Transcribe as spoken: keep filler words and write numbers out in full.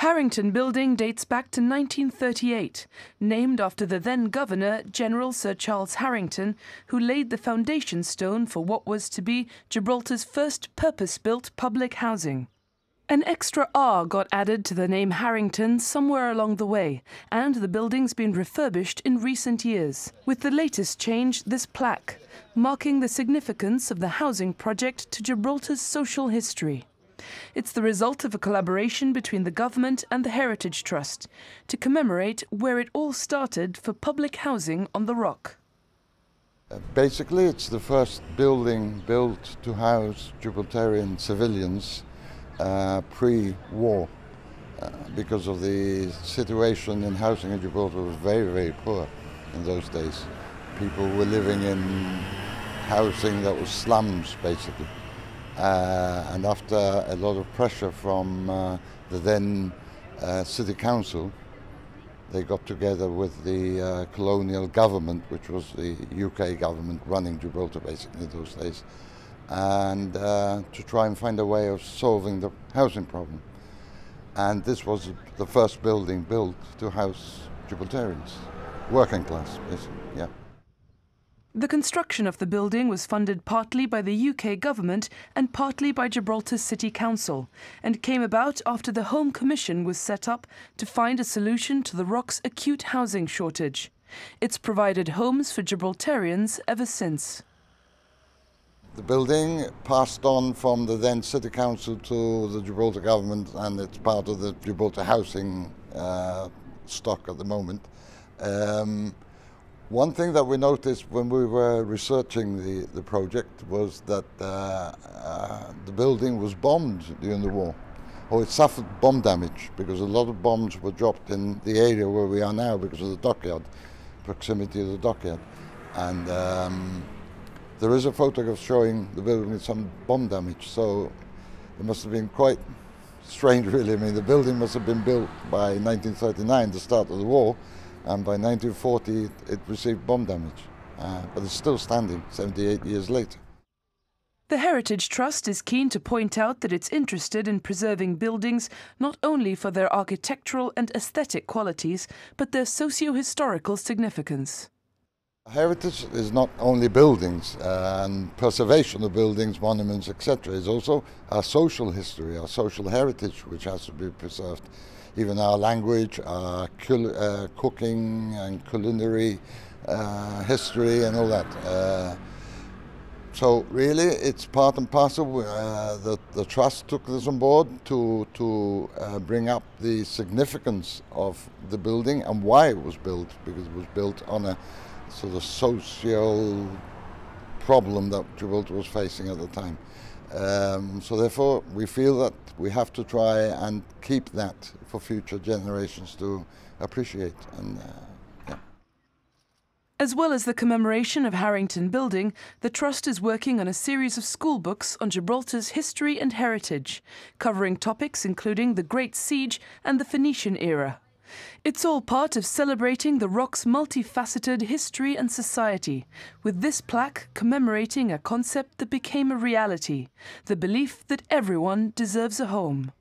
Harington Building dates back to nineteen thirty-eight, named after the then governor, General Sir Charles Harington, who laid the foundation stone for what was to be Gibraltar's first purpose-built public housing. An extra R got added to the name Harington somewhere along the way, and the building's been refurbished in recent years, with the latest change this plaque, marking the significance of the housing project to Gibraltar's social history. It's the result of a collaboration between the government and the Heritage Trust to commemorate where it all started for public housing on the Rock. Basically, it's the first building built to house Gibraltarian civilians uh, pre-war uh, because of the situation in housing in Gibraltar was very, very poor in those days. People were living in housing that was slums, basically. Uh, and after a lot of pressure from uh, the then uh, city council, they got together with the uh, colonial government, which was the U K government running Gibraltar basically in those days, and uh, to try and find a way of solving the housing problem. And this was the first building built to house Gibraltarians, working class basically, yeah. The construction of the building was funded partly by the U K government and partly by Gibraltar City Council, and came about after the Home Commission was set up to find a solution to the Rock's acute housing shortage. It's provided homes for Gibraltarians ever since. The building passed on from the then City Council to the Gibraltar government, and it's part of the Gibraltar housing uh, stock at the moment. Um, One thing that we noticed when we were researching the, the project was that uh, uh, the building was bombed during the war, or it suffered bomb damage, because a lot of bombs were dropped in the area where we are now because of the dockyard, proximity of the dockyard. And um, there is a photograph showing the building with some bomb damage, so it must have been quite strange really. I mean, the building must have been built by nineteen thirty-nine, the start of the war, and by nineteen forty it, it received bomb damage, uh, but it's still standing seventy-eight years later. The Heritage Trust is keen to point out that it's interested in preserving buildings not only for their architectural and aesthetic qualities, but their socio-historical significance. Heritage is not only buildings, uh, and preservation of buildings, monuments, et cetera. It's also our social history, our social heritage, which has to be preserved. Even our language, our uh, cooking and culinary uh, history and all that. Uh, so really it's part and parcel. Uh, the, the Trust took this on board to, to uh, bring up the significance of the building and why it was built, because it was built on a sort of social problem that Gibraltar was facing at the time. Um, so therefore we feel that we have to try and keep that for future generations to appreciate. And, uh, yeah. As well as the commemoration of Harington Building, the Trust is working on a series of school books on Gibraltar's history and heritage, covering topics including the Great Siege and the Phoenician era. It's all part of celebrating the Rock's multifaceted history and society, with this plaque commemorating a concept that became a reality, the belief that everyone deserves a home.